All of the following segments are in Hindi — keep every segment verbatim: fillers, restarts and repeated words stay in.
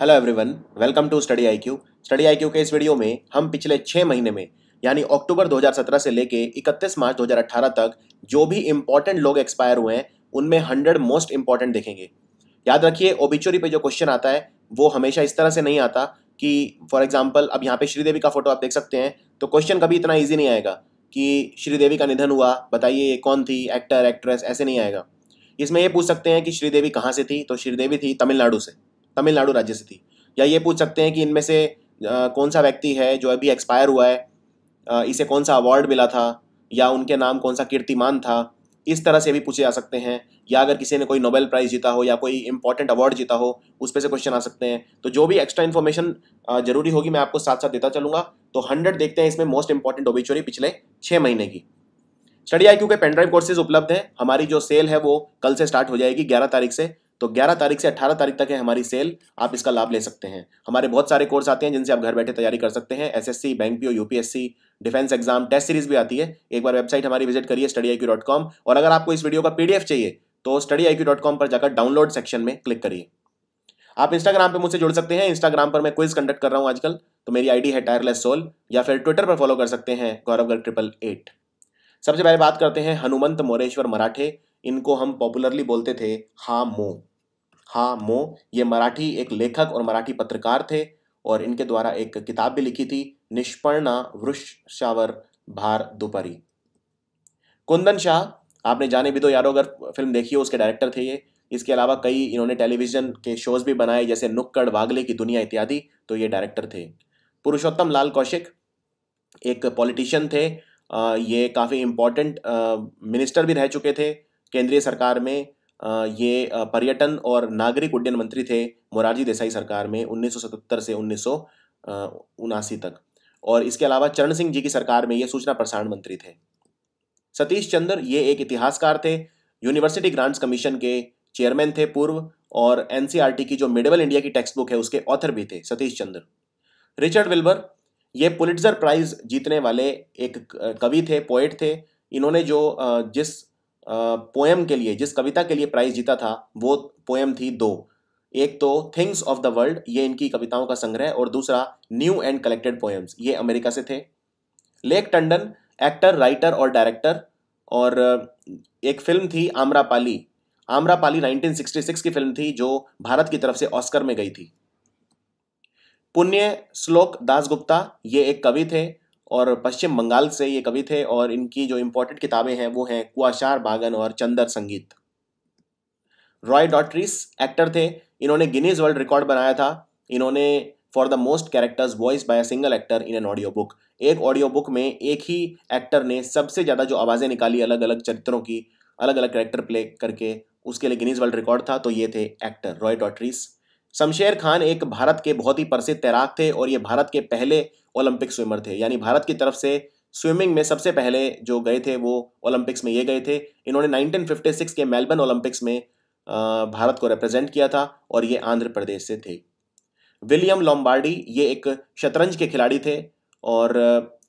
Hello everyone, welcome to study IQ. Study IQ के इस वीडियो में हम पिछले छः महीने में यानी अक्टूबर दो हज़ार सत्रह से लेके इकतीस मार्च दो हज़ार अठारह तक जो भी इम्पॉर्टेंट लोग एक्सपायर हुए हैं उनमें हंड्रेड मोस्ट इम्पॉर्टेंट देखेंगे। याद रखिए, ओबिचुरी पे जो क्वेश्चन आता है वो हमेशा इस तरह से नहीं आता कि फॉर एग्जाम्पल अब यहाँ पर श्रीदेवी का फोटो आप देख सकते हैं, तो क्वेश्चन कभी इतना ईजी नहीं आएगा कि श्रीदेवी का निधन हुआ, बताइए ये कौन थी, एक्टर एक्ट्रेस, ऐसे नहीं आएगा। इसमें ये पूछ सकते हैं कि श्रीदेवी कहाँ से थी, तो श्रीदेवी थी तमिलनाडु से, तमिलनाडु राज्य से थी। या ये पूछ सकते हैं कि इनमें से आ, कौन सा व्यक्ति है जो अभी एक्सपायर हुआ है, आ, इसे कौन सा अवार्ड मिला था या उनके नाम कौन सा कीर्तिमान था, इस तरह से भी पूछे जा सकते हैं। या अगर किसी ने कोई नोबेल प्राइज़ जीता हो या कोई इंपॉर्टेंट अवार्ड जीता हो उस पर से क्वेश्चन आ सकते हैं। तो जो भी एक्स्ट्रा इन्फॉर्मेशन जरूरी होगी मैं आपको साथ साथ देता चलूँगा। तो हंड्रेड देखते हैं इसमें मोस्ट इंपॉर्टेंट ओबिचुरी पिछले छः महीने की। स्टडी आईक्यू के पेनड्राइव कोर्सेज उपलब्ध हैं। हमारी जो सेल है वो कल से स्टार्ट हो जाएगी ग्यारह तारीख से, तो ग्यारह तारीख से अठारह तारीख तक है हमारी सेल, आप इसका लाभ ले सकते हैं। हमारे बहुत सारे कोर्स आते हैं जिनसे आप घर बैठे तैयारी कर सकते हैं। SSC, bank PO, UPSC, defence exam, test series भी आती है। एक बार वेबसाइट हमारी विजिट करिए study I Q dot com. और अगर आपको इस वीडियो का पीडीएफ चाहिए तो study I Q dot com पर जाकर डाउनलोड सेक्शन में क्लिक करिए। आप इंस्टाग्राम पर मुझसे जुड़ सकते हैं। इंस्टाग्राम पर मैं क्विज कंडक्ट कर रहा हूँ आजकल, तो मेरी आईडी है टायरलेस सोल, या फिर ट्विटर पर फॉलो कर सकते हैं गौरव गर्ग ट्रिपल एट। सबसे पहले बात करते हैं हनुमंत मोरेश्वर मराठे। इनको हम पॉपुलरली बोलते थे हा मो। हा मो ये मराठी एक लेखक और मराठी पत्रकार थे, और इनके द्वारा एक किताब भी लिखी थी, निष्पर्णा वृक्षावर भार दुपारी। कुंदन शाह, आपने जाने भी दो यारो अगर फिल्म देखी हो उसके डायरेक्टर थे ये। इसके अलावा कई इन्होंने टेलीविजन के शोज भी बनाए जैसे नुक्कड़, वागले की दुनिया इत्यादि, तो ये डायरेक्टर थे। पुरुषोत्तम लाल कौशिक एक पॉलिटिशियन थे, आ, ये काफ़ी इम्पॉर्टेंट मिनिस्टर भी रह चुके थे केंद्रीय सरकार में। आ, ये पर्यटन और नागरिक उड्डयन मंत्री थे मोरारजी देसाई सरकार में उन्नीस सौ सतहत्तर से उन्नीस सौ उनासी तक। और इसके अलावा चरण सिंह जी की सरकार में ये सूचना प्रसारण मंत्री थे। सतीश चंद्र, ये एक इतिहासकार थे, यूनिवर्सिटी ग्रांट्स कमीशन के चेयरमैन थे पूर्व, और N C E R T की जो मिडिवल इंडिया की टेक्स्ट बुक है उसके ऑथर भी थे सतीश चंद्र। रिचर्ड विल्बर, ये पुलिट्जर प्राइज जीतने वाले एक कवि थे, पोएट थे। इन्होंने जो जिस पोएम के लिए, जिस कविता के लिए प्राइज जीता था वो पोएम थी दो। एक तो थिंग्स ऑफ द वर्ल्ड, ये इनकी कविताओं का संग्रह, और दूसरा न्यू एंड कलेक्टेड पोएम्स, ये अमेरिका से थे। लेख टंडन, एक्टर, राइटर और डायरेक्टर, और एक फिल्म थी Amrapali. Amrapali nineteen sixty six की फिल्म थी जो भारत की तरफ से ऑस्कर में गई थी। पुण्यश्लोक दासगुप्ता, ये एक कवि थे और पश्चिम बंगाल से ये कवि थे, और इनकी जो इम्पोर्टेंट किताबें हैं वो हैं कुआशार बागन और चंद्र संगीत। रॉय डॉट्रीस एक्टर थे, इन्होंने गिनीज वर्ल्ड रिकॉर्ड बनाया था। इन्होंने for the most characters voice by a single actor in an audio book, एक ऑडियो बुक में एक ही एक्टर ने सबसे ज़्यादा जो आवाज़ें निकाली अलग अलग चरित्रों की, अलग अलग कैरेक्टर प्ले करके, उसके लिए गिनीज वर्ल्ड रिकॉर्ड था। तो ये थे actor Roy Dotrice. Shamsher Khan एक भारत के बहुत ही प्रसिद्ध तैराक थे, और ये भारत के पहले ओलंपिक स्विमर थे, यानी भारत की तरफ से स्विमिंग में सबसे पहले जो गए थे वो ओलंपिक्स में ये गए थे। इन्होंने नाइनटीन फिफ्टी सिक्स के मेलबर्न ओलंपिक्स में भारत को रिप्रेजेंट किया था, और ये आंध्र प्रदेश से थे। विलियम लोम्बार्डी, ये एक शतरंज के खिलाड़ी थे, और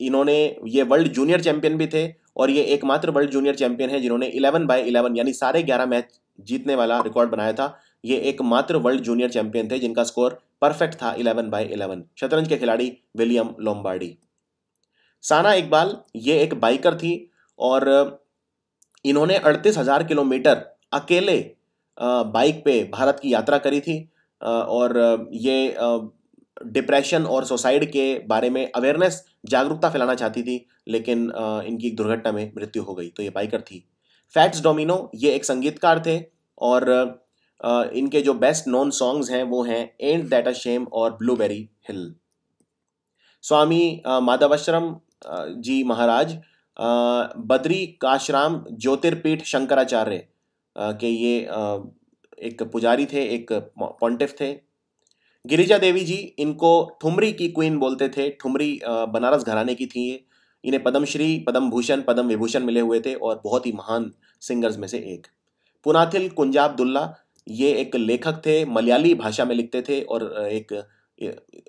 इन्होंने ये वर्ल्ड जूनियर चैम्पियन भी थे, और ये एकमात्र वर्ल्ड जूनियर चैम्पियन है जिन्होंने इलेवन बाई इलेवन यानी साढ़े ग्यारह मैच जीतने वाला रिकॉर्ड बनाया था। ये एकमात्र वर्ल्ड जूनियर चैंपियन थे जिनका स्कोर परफेक्ट था इलेवन बाई इलेवन, शतरंज के खिलाड़ी विलियम लोम्बार्डी। साना इकबाल, ये एक बाइकर थी, और इन्होंने अड़तीस हजार किलोमीटर अकेले बाइक पे भारत की यात्रा करी थी, और ये डिप्रेशन और सुसाइड के बारे में अवेयरनेस, जागरूकता फैलाना चाहती थी, लेकिन इनकी एक दुर्घटना में मृत्यु हो गई। तो ये बाइकर थी। फैट्स डोमिनो, ये एक संगीतकार थे, और Uh, इनके जो बेस्ट नोन सॉन्ग्स हैं वो हैं एंड दैट अ शेम और ब्लूबेरी हिल। Swami uh, Madhavashram uh, ji Maharaj, uh, Badrikashram Jyotirpeeth Shankaracharya uh, के ये uh, एक पुजारी थे, एक पॉन्टिफ थे। गिरिजा देवी जी, इनको ठुमरी की क्वीन बोलते थे। ठुमरी uh, बनारस घराने की थी ये। इन्हें पद्मश्री, पद्म भूषण, पद्म विभूषण मिले हुए थे, और बहुत ही महान सिंगर्स में से एक। पुनाथिल कुंजा अब्दुल्ला, ये एक लेखक थे, मलयाली भाषा में लिखते थे, और एक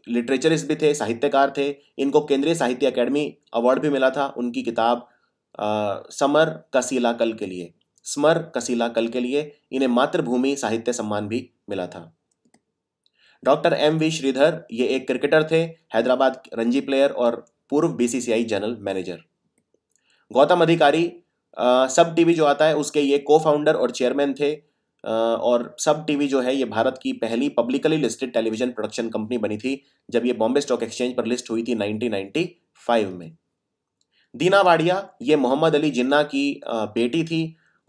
लिटरेचरिस्ट भी थे, साहित्यकार थे। इनको केंद्रीय साहित्य अकेडमी अवार्ड भी मिला था उनकी किताब समर कसीला कल के लिए, स्मर कसीला कल के लिए। इन्हें मातृभूमि साहित्य सम्मान भी मिला था। डॉक्टर एम वी श्रीधर, ये एक क्रिकेटर थे, हैदराबाद रणजी प्लेयर और पूर्व बीसीसीआई जनरल मैनेजर। गौतम अधिकारी, सब टीवी जो आता है उसके ये को फाउंडर और चेयरमैन थे, और सब टीवी जो है ये भारत की पहली publicly listed television production company बनी थी जब ये बॉम्बे स्टॉक एक्सचेंज पर लिस्ट हुई थी नाइनटीन नाइंटी फाइव में। दीना वाडिया, ये मोहम्मद अली जिन्ना की बेटी थी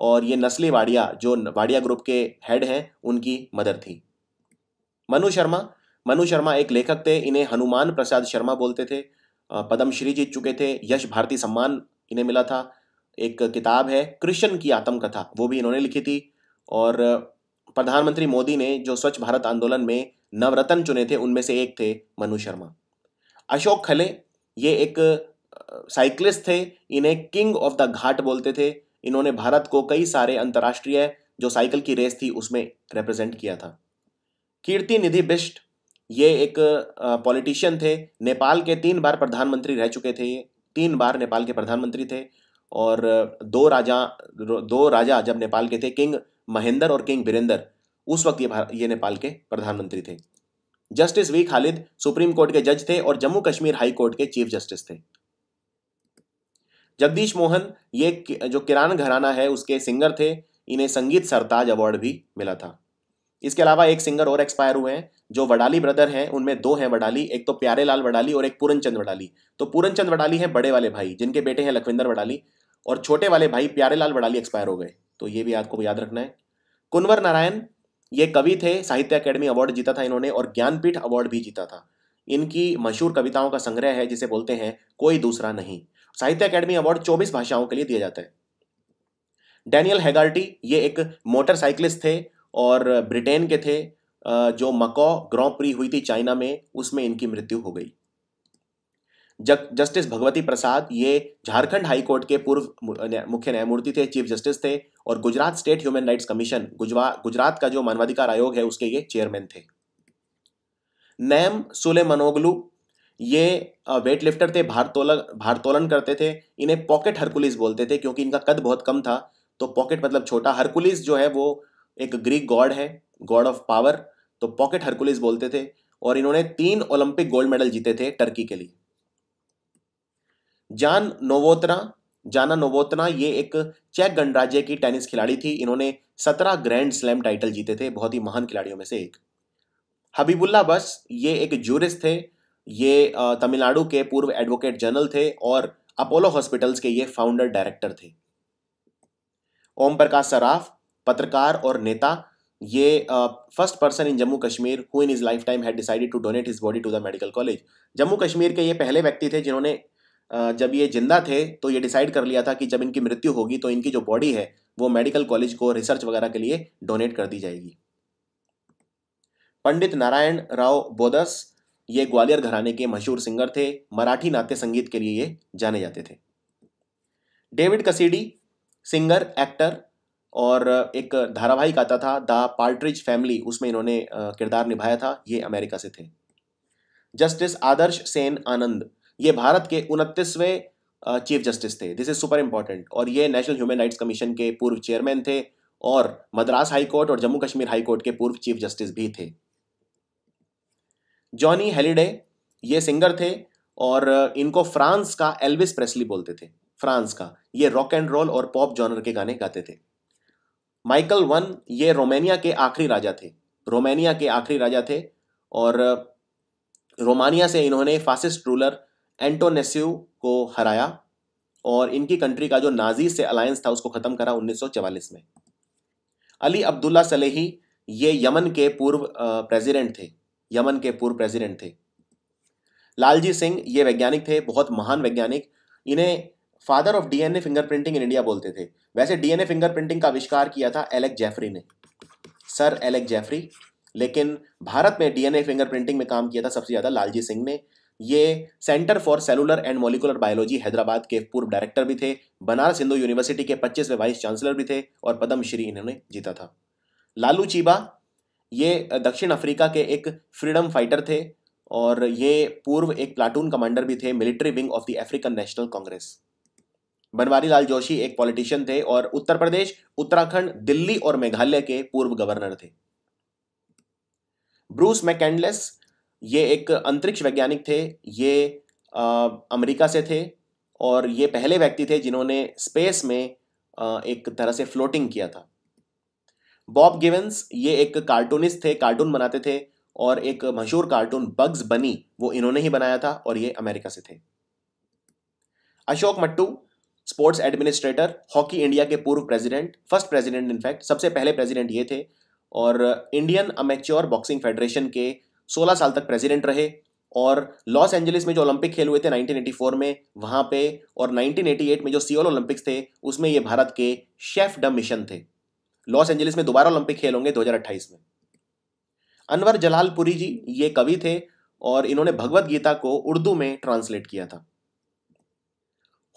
और ये नस्ली वाडिया जो वाडिया ग्रुप के हेड हैं उनकी मदर थी। मनु शर्मा, मनु शर्मा एक लेखक थे, इन्हें हनुमान प्रसाद शर्मा बोलते थे, पद्मश्री जीत चुके थे, यश भारती सम्मान इन्हें मिला था। एक किताब है क्रिश्चियन की आत्मकथा, वो भी इन्होंने लिखी थी। और प्रधानमंत्री मोदी ने जो स्वच्छ भारत आंदोलन में नवरत्न चुने थे उनमें से एक थे मनु शर्मा। अशोक खले, ये एक साइक्लिस्ट थे, इन्हें किंग ऑफ द घाट बोलते थे। इन्होंने भारत को कई सारे अंतर्राष्ट्रीय जो साइकिल की रेस थी उसमें रिप्रेजेंट किया था। कीर्ति निधि बिष्ट, ये एक पॉलिटिशियन थे, नेपाल के तीन बार प्रधानमंत्री रह चुके थे, ये तीन बार नेपाल के प्रधानमंत्री थे। और दो राजा दो राजा जब नेपाल के थे, किंग महेंद्र और किंग बीरेंद्र, उस वक्त ये ये नेपाल के प्रधानमंत्री थे। Justice V Khalid supreme court के जज थे और जम्मू कश्मीर हाई कोर्ट के चीफ जस्टिस थे। जगदीश मोहन, ये जो किरान घराना है उसके सिंगर थे, इन्हें संगीत सरताज अवार्ड भी मिला था। इसके अलावा एक सिंगर और एक्सपायर हुए हैं जो वडाली ब्रदर हैं, उनमें दो हैं वडाली, एक तो प्यारे लाल वडाली और एक पूरन चंद वडाली। तो पूरन चंद वडाली हैं बड़े वाले भाई जिनके बेटे हैं लखविंदर वडाली, और छोटे वाले भाई प्यारे लाल वडाली एक्सपायर हो गए, तो ये भी आपको याद रखना है। कुंवर नारायण, ये कवि थे, साहित्य अकेडमी अवार्ड जीता था इन्होंने और ज्ञानपीठ अवार्ड भी जीता था। इनकी मशहूर कविताओं का संग्रह है जिसे बोलते हैं कोई दूसरा नहीं। साहित्य अकेडमी अवार्ड चौबीस भाषाओं के लिए दिया जाता है। डैनियल हैगार्टी, ये एक मोटरसाइकिलिस्ट थे और ब्रिटेन के थे। जो मकाओ ग्रां प्री हुई थी चाइना में, उसमें इनकी मृत्यु हो गई। जग जस्टिस भगवती प्रसाद, ये झारखंड हाईकोर्ट के पूर्व मुख्य न्यायमूर्ति थे, चीफ जस्टिस थे, और Gujarat state human rights commission, Gujarat का जो मानवाधिकार आयोग है, उसके ये चेयरमैन थे। नैम सुलेमनोगलू, ये वेट लिफ्टर थे, भारतोलन भारतोलन करते थे। इन्हें पॉकेट हरकुलिस बोलते थे क्योंकि इनका कद बहुत कम था, तो पॉकेट मतलब छोटा, हरकुलिस जो है वो एक ग्रीक गॉड है, गॉड ऑफ पावर, तो पॉकेट हरकुलिस बोलते थे। और इन्होंने तीन ओलंपिक गोल्ड मेडल जीते थे टर्की के लिए। जान नोवोतना, जाना नोवोतना, ये एक चेक गणराज्य की टेनिस खिलाड़ी थी। इन्होंने सत्रह ग्रैंड स्लैम टाइटल जीते थे, बहुत ही महान खिलाड़ियों में से एक। हबीबुल्ला बस, ये एक ज्यूरिस्ट थे, ये तमिलनाडु के पूर्व एडवोकेट जनरल थे और अपोलो हॉस्पिटल्स के ये फाउंडर डायरेक्टर थे। ओम प्रकाश सराफ, पत्रकार और नेता, ये first person in Jammu Kashmir who in his life time had decided to donate his body to the medical college. Jammu Kashmir के ये पहले व्यक्ति थे जिन्होंने uh, जब ये जिंदा थे तो ये डिसाइड कर लिया था कि जब इनकी मृत्यु होगी तो इनकी जो बॉडी है वो मेडिकल कॉलेज को रिसर्च वगैरह के लिए डोनेट कर दी जाएगी। पंडित नारायण राव बोदस, ये ग्वालियर घराने के मशहूर सिंगर थे, मराठी नाट्य संगीत के लिए ये जाने जाते थे। डेविड कसीडी, सिंगर, एक्टर, और एक धारावाहिक आता था द पार्ट्रिज फैमिली, उसमें इन्होंने किरदार निभाया था, ये अमेरिका से थे। जस्टिस आदर्श सेन आनंद, ये भारत के उनतीसवें चीफ जस्टिस थे, दिस इज सुपर इंपॉर्टेंट, और ये नेशनल ह्यूमन राइट्स कमीशन के पूर्व चेयरमैन थे और मद्रास हाई कोर्ट और जम्मू कश्मीर हाई कोर्ट के पूर्व चीफ जस्टिस भी थे। जॉनी हेलीडे, ये सिंगर थे और इनको फ्रांस का एल्विस प्रेस्ली बोलते थे, फ्रांस का। ये रॉक एंड रोल और पॉप जॉनर के गाने गाते थे। माइकल वन, ये रोमानिया के आखिरी राजा थे, रोमानिया के आखिरी राजा थे और रोमानिया से इन्होंने फासिस्ट रूलर एंटोनेसियो को हराया और इनकी कंट्री का जो नाजी से अलायंस था उसको ख़त्म करा उन्नीस सौ चवालीस में। अली अब्दुल्ला सलेही, ये यमन के पूर्व प्रेसिडेंट थे, यमन के पूर्व प्रेसिडेंट थे। लालजी सिंह, ये वैज्ञानिक थे, बहुत महान वैज्ञानिक, इन्हें father of DNA fingerprinting in India बोलते थे। वैसे डीएनए फिंगरप्रिंटिंग का आविष्कार किया था एलेक जेफरी ने, सर एलेक जेफरी, लेकिन भारत में डीएनए फिंगरप्रिंटिंग में काम किया था सबसे ज़्यादा लालजी सिंह ने। ये centre for cellular and molecular biology Hyderabad के पूर्व डायरेक्टर भी थे, बनारस हिंदू यूनिवर्सिटी के पच्चीसवें वाइस चांसलर भी थे और पद्मश्री इन्होंने जीता था। लालू चीबा, ये दक्षिण अफ्रीका के एक फ्रीडम फाइटर थे और ये पूर्व एक प्लाटून कमांडर भी थे, military wing of the African National Congress. Banwari Lal Joshi एक पॉलिटिशियन थे और उत्तर प्रदेश, उत्तराखंड, दिल्ली और मेघालय के पूर्व गवर्नर थे। ब्रूस मैकैंडलेस, ये एक अंतरिक्ष वैज्ञानिक थे, ये आ, अमेरिका से थे और ये पहले व्यक्ति थे जिन्होंने स्पेस में आ, एक तरह से फ्लोटिंग किया था। बॉब गिवेंस, ये एक कार्टूनिस्ट थे, कार्टून बनाते थे और एक मशहूर कार्टून बग्स बनी वो इन्होंने ही बनाया था और ये अमेरिका से थे। Ashok Mattoo, sports administrator, hockey India के पूर्व प्रेसिडेंट, फर्स्ट प्रेसिडेंट इनफैक्ट, सबसे पहले प्रेसिडेंट ये थे और इंडियन अमेच्योर बॉक्सिंग फेडरेशन के सोलह साल तक प्रेसिडेंट रहे और लॉस एंजलिस में जो ओलंपिक खेल हुए थे नाइनटीन एटी फोर में वहाँ पे और नाइनटीन एटी एट में जो सियोल ओलंपिक्स थे उसमें ये भारत के शेफ ड मिशन थे। लॉस एंजलिस में दोबारा ओलंपिक खेल होंगे दो हज़ार अट्ठाईस में। अनवर जलालपुरी जी, ये कवि थे और इन्होंने भगवत गीता को उर्दू में ट्रांसलेट किया था।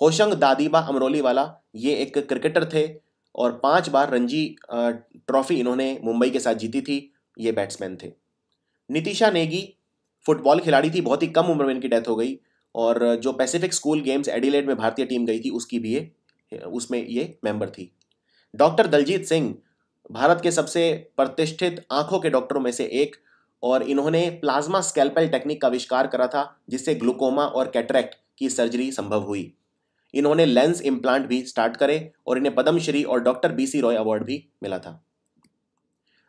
होशंग दादीबा अमरोली वाला, ये एक क्रिकेटर थे और पांच बार रणजी ट्रॉफी इन्होंने मुंबई के साथ जीती थी, ये बैट्समैन थे। नितिशा नेगी, फुटबॉल खिलाड़ी थी, बहुत ही कम उम्र में इनकी डेथ हो गई और जो पैसिफिक स्कूल गेम्स एडिलेड में भारतीय टीम गई थी उसकी भी ये उसमें ये मेंबर थी। डॉक्टर दलजीत सिंह, भारत के सबसे प्रतिष्ठित आँखों के डॉक्टरों में से एक और इन्होंने प्लाज्मा स्कैल्पेल टेक्निक का आविष्कार करा था जिससे ग्लूकोमा और कैटरैक्ट की सर्जरी संभव हुई। इन्होंने लेंस इम्प्लांट भी स्टार्ट करे और इन्हें पद्मश्री और doctor B C Roy award भी मिला था।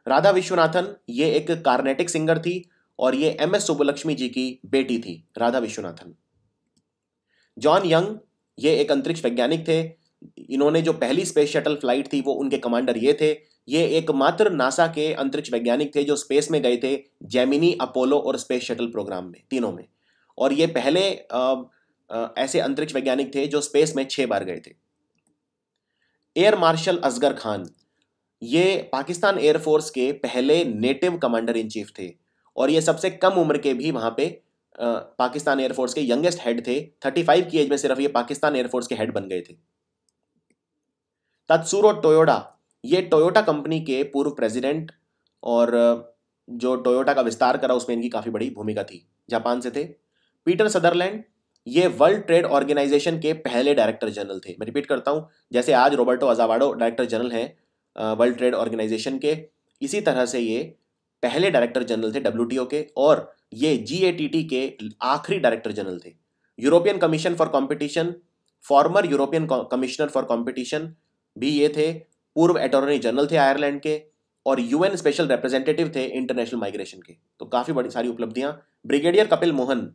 राधा विश्वनाथन, ये एक कार्नेटिक सिंगर थी और ये एम एस सुब्बलक्ष्मी जी की बेटी थी, राधा विश्वनाथन। जॉन यंग, ये एक अंतरिक्ष वैज्ञानिक थे, इन्होंने जो पहली स्पेस शटल फ्लाइट थी वो उनके कमांडर ये थे। ये एकमात्र नासा के अंतरिक्ष वैज्ञानिक थे जो स्पेस में गए थे, जेमिनी, अपोलो और स्पेस शटल प्रोग्राम में, तीनों में, और ये पहले आ, ऐसे अंतरिक्ष वैज्ञानिक थे जो स्पेस में छह बार गए थे। एयर मार्शल असगर खान, ये पाकिस्तान एयरफोर्स के पहले नेटिव कमांडर इन चीफ थे और ये सबसे कम उम्र के भी वहाँ पे पाकिस्तान एयरफोर्स के यंगेस्ट हेड थे। पैंतीस की एज में सिर्फ ये पाकिस्तान एयरफोर्स के हेड बन गए थे। तत्सुरो टोयोटा, ये टोयोटा कंपनी के पूर्व प्रेसिडेंट और जो टोयोटा का विस्तार करा उसमें इनकी काफ़ी बड़ी भूमिका थी, जापान से थे। पीटर सदरलैंड, ये वर्ल्ड ट्रेड ऑर्गेनाइजेशन के पहले डायरेक्टर जनरल थे। मैं रिपीट करता हूँ, जैसे आज रोबर्टो अजावाडो डायरेक्टर जनरल हैं वर्ल्ड ट्रेड ऑर्गेनाइजेशन के, इसी तरह से ये पहले डायरेक्टर जनरल थे डब्ल्यूटीओ के और ये जीएटीटी के आखिरी डायरेक्टर जनरल थे। European commission for competition, former European commissioner for competition भी ये थे, पूर्व अटॉर्नी जनरल थे आयरलैंड के और यूएन स्पेशल रिप्रेजेंटेटिव थे इंटरनेशनल माइग्रेशन के। तो काफ़ी बड़ी सारी उपलब्धियाँ। ब्रिगेडियर कपिल मोहन,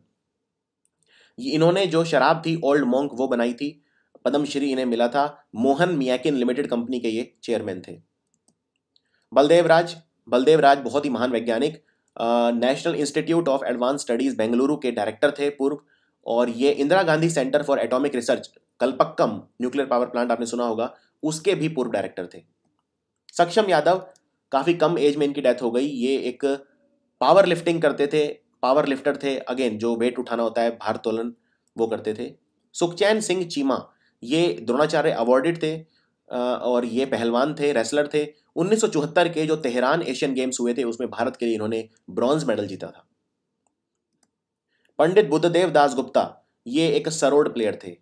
इन्होंने जो शराब थी ओल्ड मॉन्क वो बनाई थी, पद्मश्री इन्हें मिला था, मोहन मियाकिन लिमिटेड कंपनी के ये चेयरमैन थे। बलदेव राज, बलदेव राज बहुत ही महान वैज्ञानिक, national institute of advance studies Bengaluru के डायरेक्टर थे पूर्व और ये Indira Gandhi centre for atomic research, Kalpakkam nuclear power plant आपने सुना होगा, उसके भी पूर्व डायरेक्टर थे। सक्षम यादव, काफ़ी कम एज में इनकी डेथ हो गई, ये एक पावर लिफ्टिंग करते थे, पावर लिफ्टर थे, अगेन जो वेट उठाना होता है भारोत्तोलन वो करते थे। सुखचैन सिंह चीमा, ये द्रोणाचार्य अवार्डेड थे और ये पहलवान थे, रेसलर थे। उन्नीस सौ चौहत्तर के जो तेहरान एशियन गेम्स हुए थे उसमें भारत के लिए इन्होंने ब्रॉन्ज मेडल जीता था। पंडित बुद्धदेव दासगुप्ता, ये एक सरोड प्लेयर थे,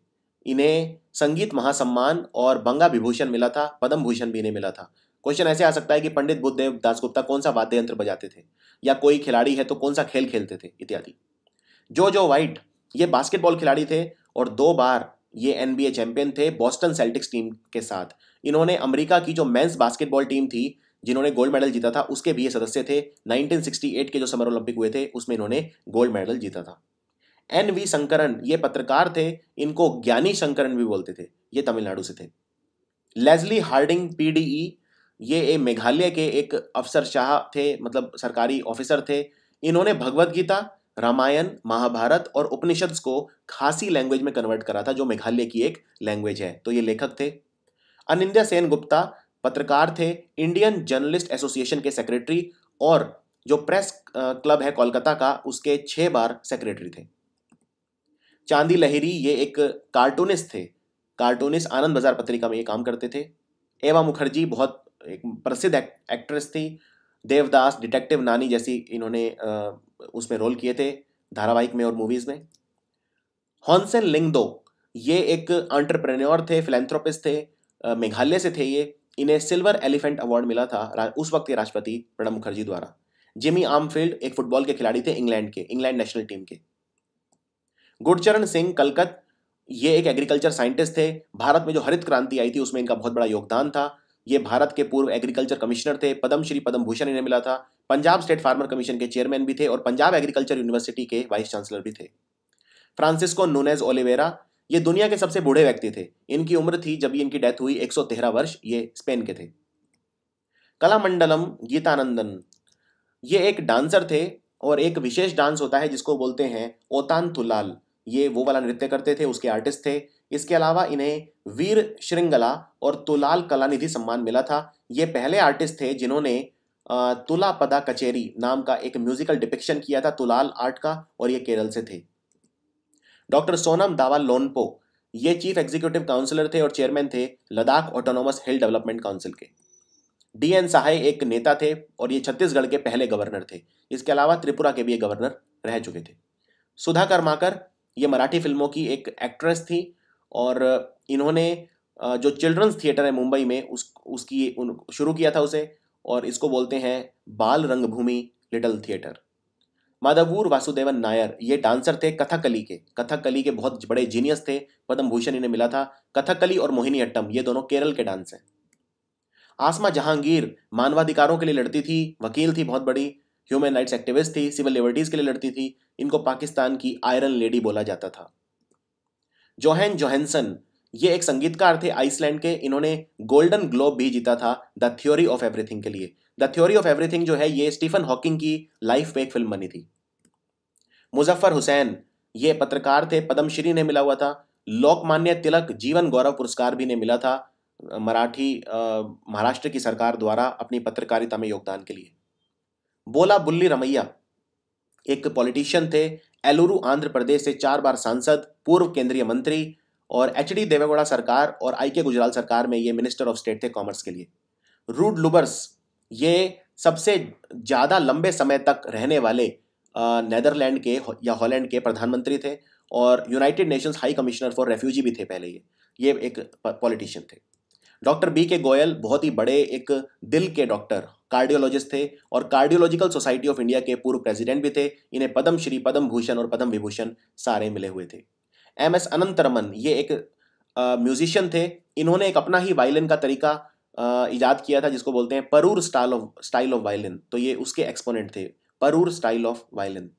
इन्हें संगीत महासम्मान और बंगा विभूषण मिला था, पद्म भूषण भी इन्हें मिला था। क्वेश्चन ऐसे आ सकता है कि पंडित बुद्धदेव दासगुप्ता कौन सा वाद्य यंत्र बजाते थे या कोई खिलाड़ी है तो कौन सा खेल खेलते थे इत्यादि। जो जो वाइट, ये बास्केटबॉल खिलाड़ी थे और दो बार ये एनबीए चैंपियन थे बॉस्टन सेल्टिक्स टीम के साथ। इन्होंने अमेरिका की जो मेंस बास्केटबॉल टीम थी जिन्होंने गोल्ड मेडल जीता था उसके भी ये सदस्य थे। नाइनटीन सिक्सटी एट के जो समर ओलंपिक हुए थे उसमें इन्होंने गोल्ड मेडल जीता था। एन वी शंकरन, ये पत्रकार थे, इनको ज्ञानी शंकरन भी बोलते थे, ये तमिलनाडु से थे। लेजली हार्डिंग पीडीई, ये मेघालय के एक अफसरशाह थे, मतलब सरकारी ऑफिसर थे। इन्होंने भगवत गीता, रामायण, महाभारत और उपनिषद्स को खासी लैंग्वेज में कन्वर्ट करा था जो मेघालय की एक लैंग्वेज है, तो ये लेखक थे। अनिंद्या सेन गुप्ता पत्रकार थे, इंडियन जर्नलिस्ट एसोसिएशन के सेक्रेटरी और जो प्रेस क्लब है कोलकाता का उसके छः बार सेक्रेटरी थे। चांदी लहरी, ये एक कार्टूनिस्ट थे, कार्टूनिस्ट, आनंद बाजार पत्रिका में ये काम करते थे। एवा मुखर्जी बहुत एक प्रसिद्ध एक, एक्ट्रेस थी, देवदास, डिटेक्टिव नानी जैसी इन्होंने आ, उसमें रोल किए थे धारावाहिक में और मूवीज़ में। हॉनसेन लिंगदो, ये एक एंटरप्रेन्योर थे, फिलैंथ्रोपिस्ट थे, मेघालय से थे ये, इन्हें सिल्वर एलिफेंट अवार्ड मिला था उस वक्त के राष्ट्रपति प्रणब मुखर्जी द्वारा। जिमी आर्मफील्ड एक फुटबॉल के खिलाड़ी थे इंग्लैंड के, इंग्लैंड नेशनल टीम के। गुरचरण सिंह कलकत्ता, ये एक एग्रीकल्चर साइंटिस्ट थे। भारत में जो हरित क्रांति आई थी उसमें इनका बहुत बड़ा योगदान था। ये भारत के पूर्व एग्रीकल्चर कमिश्नर थे। पद्मश्री पद्म भूषण इन्हें मिला था। पंजाब स्टेट फार्मर कमीशन के चेयरमैन भी थे और पंजाब एग्रीकल्चर यूनिवर्सिटी के वाइस चांसलर भी थे। फ्रांसिस्को नूनेज ओलिवेरा, ये दुनिया के सबसे बूढ़े व्यक्ति थे। इनकी उम्र थी, जब इनकी डेथ हुई, एक सौ तेरह वर्ष। ये स्पेन के थे। कलामंडलम गीतानंदन, ये एक डांसर थे और एक विशेष डांस होता है जिसको बोलते हैं ओतान तुलाल, ये वो वाला नृत्य करते थे, उसके आर्टिस्ट थे। इसके अलावा इन्हें वीर श्रृंगला और तुलाल कलानिधि सम्मान मिला था। ये पहले आर्टिस्ट थे जिन्होंने तुलापदा कचेरी नाम का एक म्यूजिकल डिपिक्शन किया था तुलाल आर्ट का, और ये केरल से थे। डॉक्टर सोनम दावा लोनपो, ये चीफ एग्जीक्यूटिव काउंसिलर थे और चेयरमैन थे Ladakh autonomous hill development council के। डी एन सहाय एक नेता थे और ये छत्तीसगढ़ के पहले गवर्नर थे। इसके अलावा त्रिपुरा के भी ये गवर्नर रह चुके थे। सुधा कर्माकर, ये मराठी फिल्मों की एक एक्ट्रेस थी और इन्होंने जो चिल्ड्रंस थिएटर है मुंबई में उस उसकी उन शुरू किया था उसे, और इसको बोलते हैं बाल रंगभूमि लिटिल थिएटर। माधवूर वासुदेवन नायर, ये डांसर थे कथकली के, कथकली के बहुत बड़े जीनियस थे। पद्म भूषण इन्हें मिला था। कथकली और मोहिनीअट्टम ये दोनों केरल के डांस हैं। आसमा जहांगीर मानवाधिकारों के लिए लड़ती थी, वकील थी, बहुत बड़ी ह्यूमन राइट्स एक्टिविस्ट थी, सिविल लिबर्टीज़ के लिए लड़ती थी। इनको पाकिस्तान की आयरन लेडी बोला जाता था। जोहन जोहनसन, ये एक संगीतकार थे आइसलैंड के। इन्होंने गोल्डन ग्लोब भी जीता था द थ्योरी ऑफ एवरीथिंग के लिए। द थ्योरी ऑफ एवरीथिंग जो है ये स्टीफन हॉकिंग की लाइफ पे एक फिल्म बनी थी। मुजफ्फर हुसैन, ये पत्रकार थे, पद्मश्री ने मिला हुआ था। लोकमान्य तिलक जीवन गौरव पुरस्कार भी इन्हें मिला था मराठी महाराष्ट्र की सरकार द्वारा अपनी पत्रकारिता में योगदान के लिए। बोला बुल्ली रमैया एक पॉलिटिशियन थे। एलुरु आंध्र प्रदेश से चार बार सांसद, पूर्व केंद्रीय मंत्री, और एच डी देवेगौड़ा सरकार और आई के गुजराल सरकार में ये मिनिस्टर ऑफ स्टेट थे कॉमर्स के लिए। रूड लुबर्स, ये सबसे ज़्यादा लंबे समय तक रहने वाले नेदरलैंड के या हॉलैंड के प्रधानमंत्री थे और United Nations high commissioner for refugee भी थे पहले। ये ये एक पॉलिटिशियन थे। डॉक्टर बी के गोयल, बहुत ही बड़े एक दिल के डॉक्टर, कार्डियोलॉजिस्ट थे और कार्डियोलॉजिकल सोसाइटी ऑफ इंडिया के पूर्व प्रेसिडेंट भी थे। इन्हें पद्म श्री, पद्म भूषण और पद्म विभूषण सारे मिले हुए थे। एम एस अनंतरमन, ये एक म्यूजिशियन थे। इन्होंने एक अपना ही वायलिन का तरीका आ, इजाद किया था जिसको बोलते हैं Paroor style of style of violin, तो ये उसके एक्सपोनेंट थे, Paroor style of violin.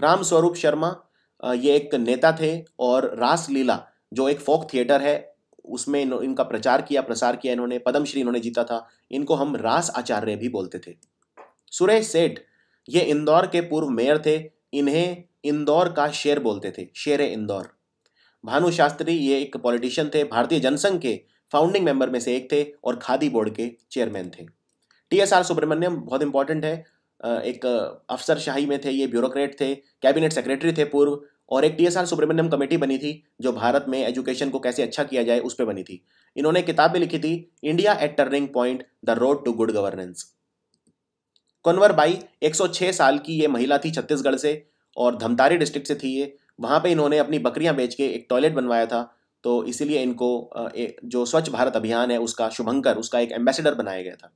Ram Swaroop Sharma, आ, ये एक नेता थे और रासलीला जो एक फोक थिएटर है उसमें इन, इनका प्रचार किया, प्रसार किया इन्होंने। पद्मश्री इन्होंने जीता था। इनको हम रास आचार्य भी बोलते थे। सुरेश सेठ, ये इंदौर के पूर्व मेयर थे। इन्हें इंदौर का शेर बोलते थे, शेर इंदौर। भानु शास्त्री, ये एक पॉलिटिशियन थे, भारतीय जनसंघ के फाउंडिंग मेंबर में से एक थे और खादी बोर्ड के चेयरमैन थे। टी एस आर सुब्रमण्यम बहुत इंपॉर्टेंट है, एक अफसरशाही में थे, ये ब्यूरोक्रेट थे, कैबिनेट सेक्रेटरी थे पूर्व, और एक T S R Subramaniam committee बनी थी जो भारत में एजुकेशन को कैसे अच्छा किया जाए उस पर बनी थी। इन्होंने किताब भी लिखी थी India at turning point, the road to good governance. Kunwar Bai, एक सौ छह साल की ये महिला थी, छत्तीसगढ़ से और धमतारी डिस्ट्रिक्ट से थी ये। वहाँ पे इन्होंने अपनी बकरियाँ बेच के एक टॉयलेट बनवाया था, तो इसीलिए इनको जो स्वच्छ भारत अभियान है उसका शुभंकर, उसका एक एम्बेसडर बनाया गया था।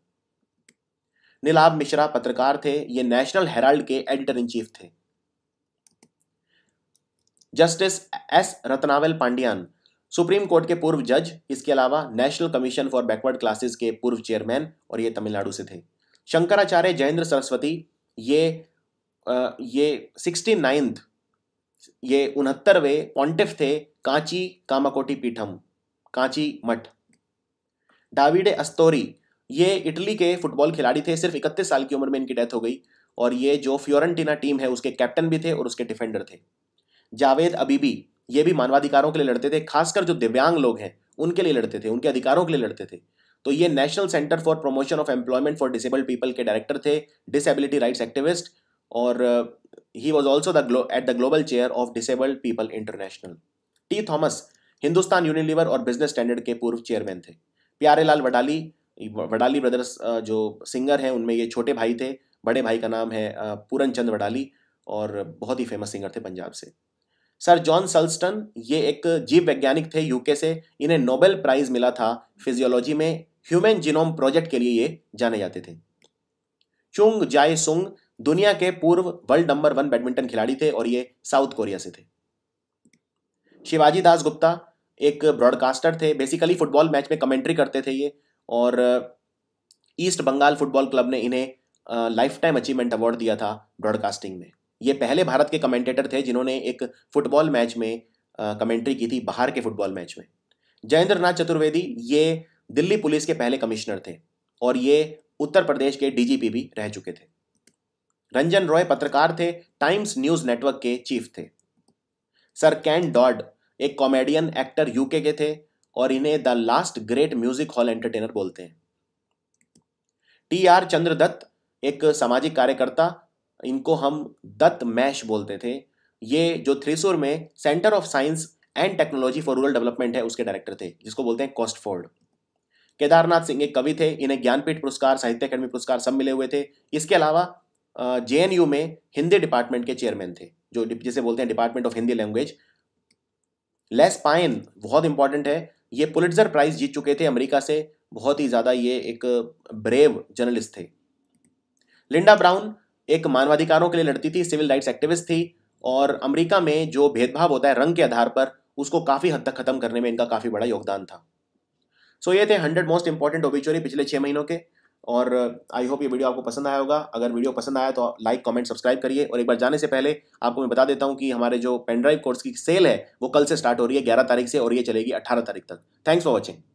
नीलाभ मिश्रा पत्रकार थे, ये नेशनल हेराल्ड के एडिटर इन चीफ थे। Justice S Ratnavel Pandian, supreme court के पूर्व जज, इसके अलावा national commission for backward classes के पूर्व चेयरमैन, और ये तमिलनाडु से थे। शंकराचार्य जयेंद्र सरस्वती, ये आ, ये सिक्सटी नाइन्थ ये उनहत्तरवें पॉन्टिफ थे कांची कामाकोटी पीठम, कांची मठ। डाविडे अस्तोरी, ये इटली के फुटबॉल खिलाड़ी थे, सिर्फ इकतीस साल की उम्र में इनकी डेथ हो गई, और ये जो फ्योरेंटिना टीम है उसके कैप्टन भी थे और उसके डिफेंडर थे। जावेद अबीबी, ये भी मानवाधिकारों के लिए लड़ते थे, खासकर जो दिव्यांग लोग हैं उनके लिए लड़ते थे, उनके अधिकारों के लिए लड़ते थे। तो ये national centre for promotion of employment for disabled people के डायरेक्टर थे, डिसेबिलिटी राइट्स एक्टिविस्ट, और he was also the at the global chair of disabled people international. T Thomas, Hindustan Unilever और बिजनेस स्टैंडर्ड के पूर्व चेयरमैन थे। प्यारेलाल वडाली, वडाली ब्रदर्स जो सिंगर हैं उनमें ये छोटे भाई थे, बड़े भाई का नाम है पूरन चंद वडाली और बहुत ही फेमस सिंगर थे पंजाब से। सर जॉन सल्स्टन, ये एक जीव वैज्ञानिक थे यूके से। इन्हें नोबेल प्राइज मिला था फिजियोलॉजी में, ह्यूमन जीनोम प्रोजेक्ट के लिए ये जाने जाते थे। चुंग जाए सुंग, दुनिया के पूर्व वर्ल्ड नंबर वन बैडमिंटन खिलाड़ी थे और ये साउथ कोरिया से थे। शिवाजी दास गुप्ता एक ब्रॉडकास्टर थे, बेसिकली फुटबॉल मैच में कमेंट्री करते थे ये, और ईस्ट बंगाल फुटबॉल क्लब ने इन्हें लाइफ टाइम अचीवमेंट अवार्ड दिया था ब्रॉडकास्टिंग में। ये पहले भारत के कमेंटेटर थे जिन्होंने एक फुटबॉल मैच में कमेंट्री की थी, बाहर के फुटबॉल मैच में। जयेंद्र नाथ चतुर्वेदी ये दिल्ली पुलिस के पहले कमिश्नर थे और ये उत्तर प्रदेश के डीजीपी भी रह चुके थे। रंजन रॉय पत्रकार थे, टाइम्स न्यूज़ नेटवर्क के चीफ थे। सर कैन डॉड एक कॉमेडियन एक्टर यूके के थे और इन्हें the last great music hall entertainer बोलते हैं। टी आर चंद्रदत्त एक सामाजिक कार्यकर्ता, इनको हम दत्त मैश बोलते थे। ये जो थ्रिसूर में centre of science and technology for rural development है उसके डायरेक्टर थे, जिसको बोलते हैं कॉस्टफोर्ड। केदारनाथ सिंह एक कवि थे, इन्हें ज्ञानपीठ पुरस्कार, साहित्य अकादमी पुरस्कार सब मिले हुए थे। इसके अलावा जेएनयू में हिंदी डिपार्टमेंट के चेयरमैन थे, जो जिसे बोलते हैं department of Hindi language. Les Payne बहुत इंपॉर्टेंट है, ये पुलिट्जर प्राइज जीत चुके थे अमेरिका से, बहुत ही ज़्यादा ये एक ब्रेव जर्नलिस्ट थे। लिंडा ब्राउन एक मानवाधिकारों के लिए लड़ती थी, सिविल राइट्स एक्टिविस्ट थी, और अमेरिका में जो भेदभाव होता है रंग के आधार पर उसको काफ़ी हद तक खत्म करने में इनका काफ़ी बड़ा योगदान था। सो so, ये थे हंड्रेड मोस्ट इंपॉर्टेंट ओबिचुअरी पिछले छः महीनों के, और आई होप ये वीडियो आपको पसंद आया होगा। अगर वीडियो पसंद आया तो लाइक कमेंट सब्सक्राइब करिए। और एक बार जाने से पहले आपको मैं बता देता हूँ कि हमारे जो पेनड्राइव कोर्स की सेल है वो कल से स्टार्ट हो रही है ग्यारह तारीख से, और ये चलेगी अठारह तारीख तक। Thanks for watching.